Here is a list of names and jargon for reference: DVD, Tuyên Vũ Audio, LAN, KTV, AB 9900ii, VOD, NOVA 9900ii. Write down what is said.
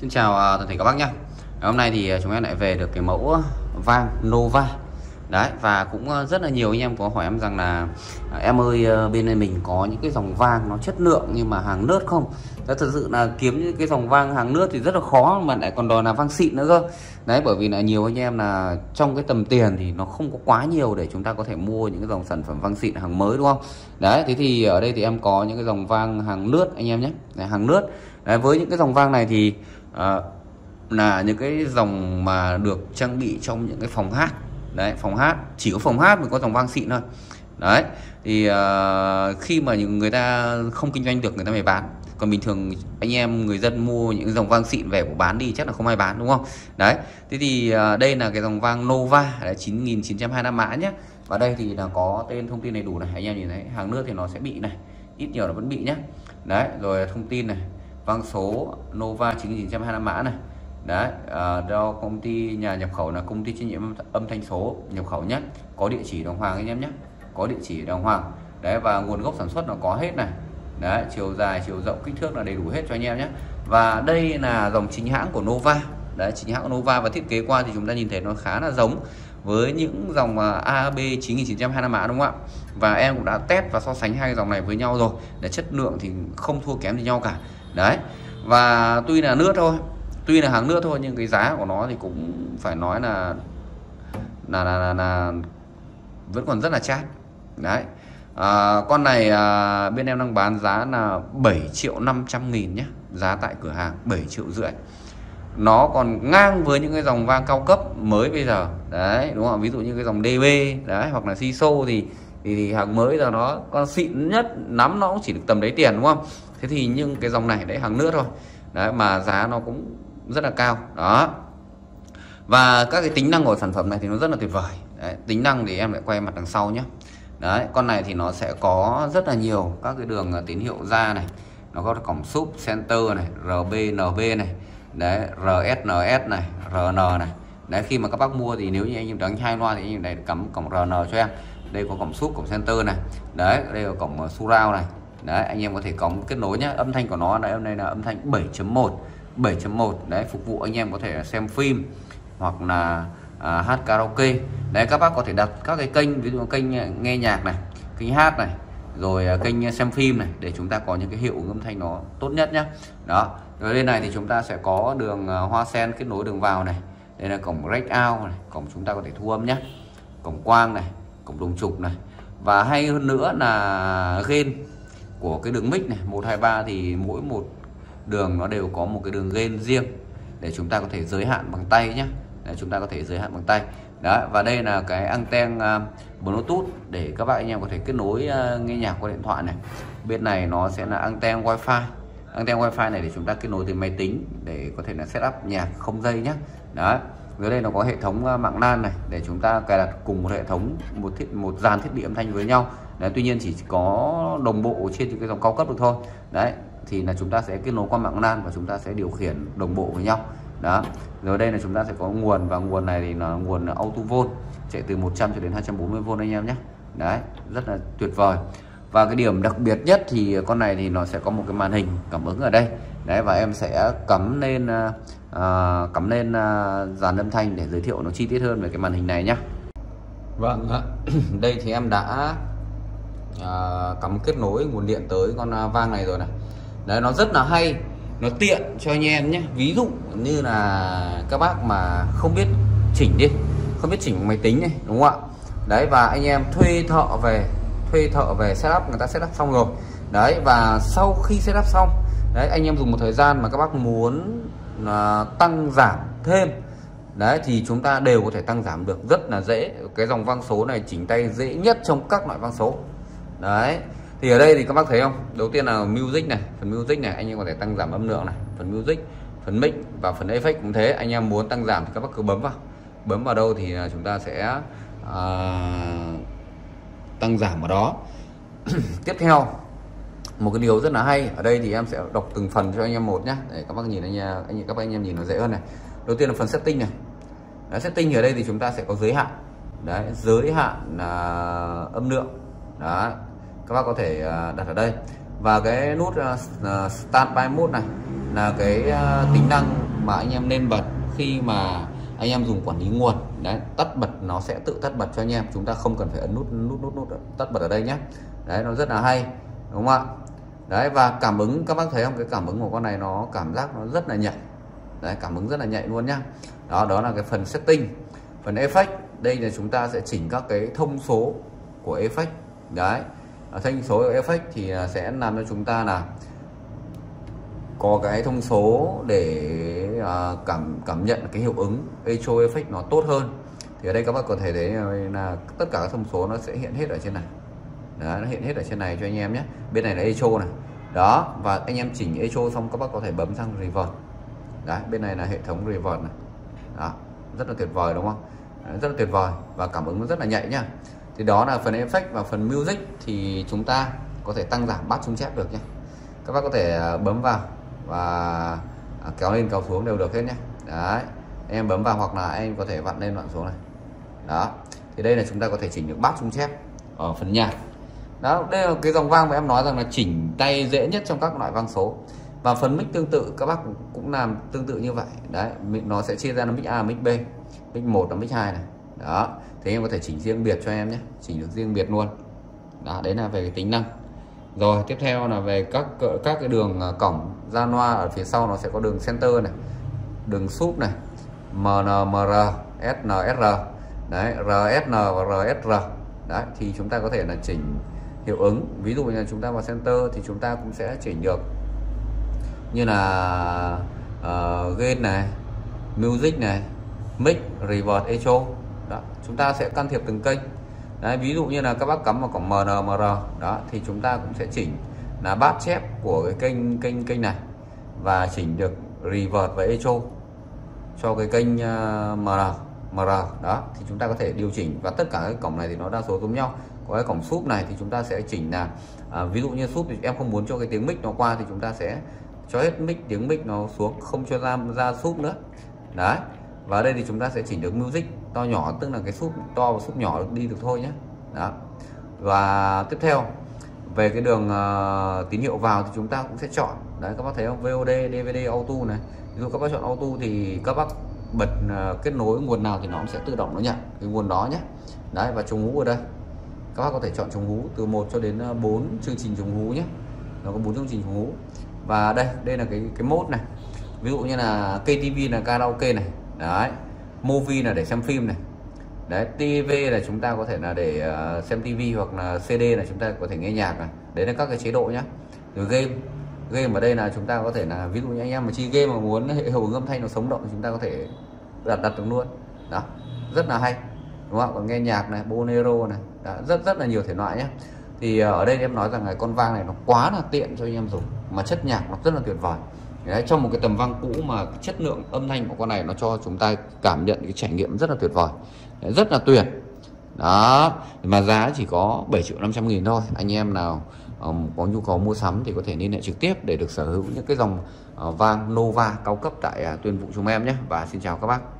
Xin chào toàn thể các bác nhé. Hôm nay thì chúng em lại về được cái mẫu vang Nova. Đấy, và cũng rất là nhiều anh em có hỏi em rằng là em ơi, bên này mình có những cái dòng vang nó chất lượng nhưng mà hàng nước không? Đó, thật sự là kiếm những cái dòng vang hàng nước thì rất là khó, mà lại còn đòi là vang xịn nữa cơ. Đấy, bởi vì là nhiều anh em là trong cái tầm tiền thì nó không có quá nhiều để chúng ta có thể mua những cái dòng sản phẩm vang xịn hàng mới, đúng không? Đấy, thế thì ở đây thì em có những cái dòng vang hàng nước anh em nhé, hàng nước. Đấy, với những cái dòng vang này thì là những cái dòng mà được trang bị trong những cái phòng hát. Đấy, phòng hát, chỉ có phòng hát mới có dòng vang xịn thôi. Đấy, thì khi mà người ta không kinh doanh được người ta mới bán. Còn bình thường anh em người dân mua những dòng vang xịn về của bán đi chắc là không ai bán, đúng không? Đấy, thế thì đây là cái dòng vang Nova 9925 mã nhé. Và đây thì là có tên thông tin đầy đủ này, anh em nhìn thấy hàng nước thì nó sẽ bị này, ít nhiều nó vẫn bị nhé. Đấy, rồi thông tin này, vang số Nova 9925 mã này. Đấy, do công ty nhà nhập khẩu là công ty trách nhiệm âm thanh số nhập khẩu nhé, có địa chỉ Đồng Hoàng anh em nhé, có địa chỉ Đồng Hoàng. Đấy, và nguồn gốc sản xuất nó có hết này. Đấy, chiều dài, chiều rộng, kích thước là đầy đủ hết cho anh em nhé. Và đây là dòng chính hãng của Nova. Đấy, chính hãng Nova, và thiết kế qua thì chúng ta nhìn thấy nó khá là giống với những dòng AB 9900ii mã, đúng không ạ? Và em cũng đã test và so sánh hai dòng này với nhau rồi, để chất lượng thì không thua kém gì nhau cả. Đấy, và tuy là nước thôi, tuy là hàng nước thôi, nhưng cái giá của nó thì cũng phải nói là vẫn còn rất là chát. Đấy, con này bên em đang bán giá là 7.500.000 nhé, giá tại cửa hàng 7.500.000. Nó còn ngang với những cái dòng vang cao cấp mới bây giờ. Đấy, đúng không? Ví dụ như cái dòng DB đấy, hoặc là Siso thì hàng mới giờ nó con xịn nhất lắm nó cũng chỉ được tầm đấy tiền, đúng không? Thế thì nhưng cái dòng này đấy hàng nước thôi. Đấy, mà giá nó cũng rất là cao đó. Và các cái tính năng của sản phẩm này thì nó rất là tuyệt vời. Đấy, tính năng thì em lại quay mặt đằng sau nhé. Đấy, con này thì nó sẽ có rất là nhiều các cái đường tín hiệu ra này, nó có cổng súp center này, RBNB này, đấy, RSNS này, RN này. Đấy, khi mà các bác mua thì nếu như anh em đánh hai loa thì anh em này cắm cổng RN cho em. Đây có cổng súp, cổng center này. Đấy, đây là cổng surround này. Đấy, anh em có thể có kết nối nhé. Âm thanh của nó là hôm nay là âm thanh 7.1. Đấy, phục vụ anh em có thể xem phim hoặc là hát karaoke. Đấy, các bác có thể đặt các cái kênh, ví dụ kênh nghe nhạc này, kênh hát này, rồi kênh xem phim này, để chúng ta có những cái hiệu ứng âm thanh nó tốt nhất nhé. Đó, rồi bên này thì chúng ta sẽ có đường hoa sen kết nối đường vào này. Đây là cổng breakout này, cổng chúng ta có thể thu âm nhé, cổng quang này, cổng đồng trục này. Và hay hơn nữa là gain của cái đường mic này 1, 2, 3 thì mỗi một đường nó đều có một cái đường gain riêng để chúng ta có thể giới hạn bằng tay nhé, để chúng ta có thể giới hạn bằng tay. Đó, và đây là cái anten Bluetooth để các bạn anh em có thể kết nối nghe nhạc qua điện thoại này. Bên này nó sẽ là anten Wi-Fi. Anten Wi-Fi này để chúng ta kết nối từ máy tính để có thể là setup nhạc không dây nhé. Đó, dưới đây nó có hệ thống mạng LAN này để chúng ta cài đặt cùng một hệ thống, một dàn thiết bị âm thanh với nhau. Đấy, tuy nhiên chỉ có đồng bộ trên những cái dòng cao cấp được thôi. Đấy, thì là chúng ta sẽ kết nối qua mạng LAN và chúng ta sẽ điều khiển đồng bộ với nhau. Đó, rồi đây là chúng ta sẽ có nguồn, và nguồn này thì là nguồn auto volt, chạy từ 100 cho đến 240V anh em nhé. Đấy, rất là tuyệt vời. Và cái điểm đặc biệt nhất thì con này thì nó sẽ có một cái màn hình cảm ứng ở đây. Đấy, và em sẽ cắm lên dàn âm thanh để giới thiệu nó chi tiết hơn về cái màn hình này nhé. Vâng, đây thì em đã cắm kết nối nguồn điện tới con vang này rồi này. Đấy, nó rất là hay, nó tiện cho anh em nhé. Ví dụ như là các bác mà không biết chỉnh đi, không biết chỉnh máy tính này, đúng không ạ? Đấy, và anh em thuê thợ về, setup, người ta setup xong rồi. Đấy, và sau khi setup xong, đấy, anh em dùng một thời gian mà các bác muốn tăng giảm thêm, đấy, thì chúng ta đều có thể tăng giảm được rất là dễ. Cái dòng vang số này chỉnh tay dễ nhất trong các loại vang số. Đấy, thì ở đây thì các bác thấy không, đầu tiên là music này, phần music này anh em có thể tăng giảm âm lượng này, phần music, phần mic và phần effect cũng thế. Anh em muốn tăng giảm thì các bác cứ bấm vào đâu thì chúng ta sẽ tăng giảm ở đó. Tiếp theo một cái điều rất là hay ở đây thì em sẽ đọc từng phần cho anh em một nhé, để các bác nhìn các anh em nhìn nó dễ hơn này. Đầu tiên là phần setting này. Đấy, setting ở đây thì chúng ta sẽ có giới hạn, đấy, giới hạn âm lượng. Đó, các bác có thể đặt ở đây. Và cái nút Start by Mode này là cái tính năng mà anh em nên bật khi mà anh em dùng quản lý nguồn. Đấy, tắt bật nó sẽ tự tắt bật cho anh em, chúng ta không cần phải ấn nút tắt bật ở đây nhé. Đấy, nó rất là hay đúng không ạ? Đấy, và cảm ứng các bác thấy không, cái cảm ứng của con này nó cảm giác nó rất là nhạy. Đấy, cảm ứng rất là nhạy luôn nhá. Đó là cái phần setting. Phần effect đây là chúng ta sẽ chỉnh các cái thông số của effect. Đấy, thông số của effect thì sẽ làm cho chúng ta là có cái thông số để cảm nhận cái hiệu ứng echo effect nó tốt hơn. Thì ở đây các bác có thể thấy là tất cả các thông số nó sẽ hiện hết ở trên này. Đó, nó hiện hết ở trên này cho anh em nhé. Bên này là echo này. Đó, và anh em chỉnh echo xong các bác có thể bấm sang reverse. Đấy, bên này là hệ thống reverse này. Đó, rất là tuyệt vời đúng không? Đấy, rất là tuyệt vời và cảm ứng nó rất là nhạy nhá. Thì đó là phần effect, và phần music thì chúng ta có thể tăng giảm bass trung chép được nhé. Các bác có thể bấm vào và kéo lên kéo xuống đều được hết nhé. Đấy, em bấm vào hoặc là em có thể vặn lên vặn xuống này. Đó, thì đây là chúng ta có thể chỉnh được bass trung chép ở phần nhạc. Đó, đây là cái dòng vang mà em nói rằng là chỉnh tay dễ nhất trong các loại vang số. Và phần mic tương tự các bác cũng làm tương tự như vậy. Đấy, nó sẽ chia ra là mic A, mic B, mic 1 là mic 2 này. Đó, thế em có thể chỉnh riêng biệt cho em nhé, chỉnh được riêng biệt luôn. Đó, đấy là về cái tính năng. Rồi, tiếp theo là về các cái đường cổng ra loa. Ở phía sau nó sẽ có đường center này, đường sub này, MNMR, SNSR. Đấy, RSN và RSR. Đấy, thì chúng ta có thể là chỉnh hiệu ứng. Ví dụ như là chúng ta vào center thì chúng ta cũng sẽ chỉnh được như là gain này, music này, mic, reverse, echo. Đó, chúng ta sẽ can thiệp từng kênh. Đấy, ví dụ như là các bác cắm vào cổng MNMR đó thì chúng ta cũng sẽ chỉnh là bass chép của cái kênh này và chỉnh được reverse và echo cho cái kênh MR. Đó, thì chúng ta có thể điều chỉnh, và tất cả các cổng này thì nó đa số giống nhau. Có cái cổng sub này thì chúng ta sẽ chỉnh là ví dụ như sub thì em không muốn cho cái tiếng mic nó qua thì chúng ta sẽ cho hết mic, tiếng mic nó xuống, không cho ra sub nữa. Đấy, và đây thì chúng ta sẽ chỉnh được music to nhỏ, tức là cái sub to và sub nhỏ đi được thôi nhé. Đó, và tiếp theo về cái đường tín hiệu vào thì chúng ta cũng sẽ chọn. Đấy, các bác thấy không, VOD, DVD, auto này. Ví dụ các bác chọn auto thì các bác bật kết nối nguồn nào thì nó cũng sẽ tự động nó nhận cái nguồn đó nhé. Đấy, và chống hú ở đây các bác có thể chọn chống hú từ 1 cho đến 4 chương trình chống hú nhé. Nó có 4 chương trình chống hú. Và đây là cái mode này. Ví dụ như là KTV là karaoke này. Đấy, movie là để xem phim này. Đấy, TV là chúng ta có thể là để xem TV, hoặc là CD là chúng ta có thể nghe nhạc này. Đấy là các cái chế độ nhá. Rồi game ở đây là chúng ta có thể là ví dụ như anh em mà chơi game mà muốn hệ hưởng âm thanh nó sống động thì chúng ta có thể đặt được luôn. Đó, rất là hay đúng không? Còn nghe nhạc này, bolero này. Đó, rất là nhiều thể loại nhé. Thì ở đây em nói rằng là con vang này nó quá là tiện cho anh em dùng, mà chất nhạc nó rất là tuyệt vời. Đấy, trong một cái tầm vang cũ mà chất lượng âm thanh của con này nó cho chúng ta cảm nhận cái trải nghiệm rất là tuyệt vời. Đấy, rất là tuyệt. Đó, mà giá chỉ có 7.500.000 thôi. Anh em nào có nhu cầu mua sắm thì có thể liên hệ trực tiếp để được sở hữu những cái dòng vang Nova cao cấp tại Tuyên Vũ chúng em nhé. Và xin chào các bác.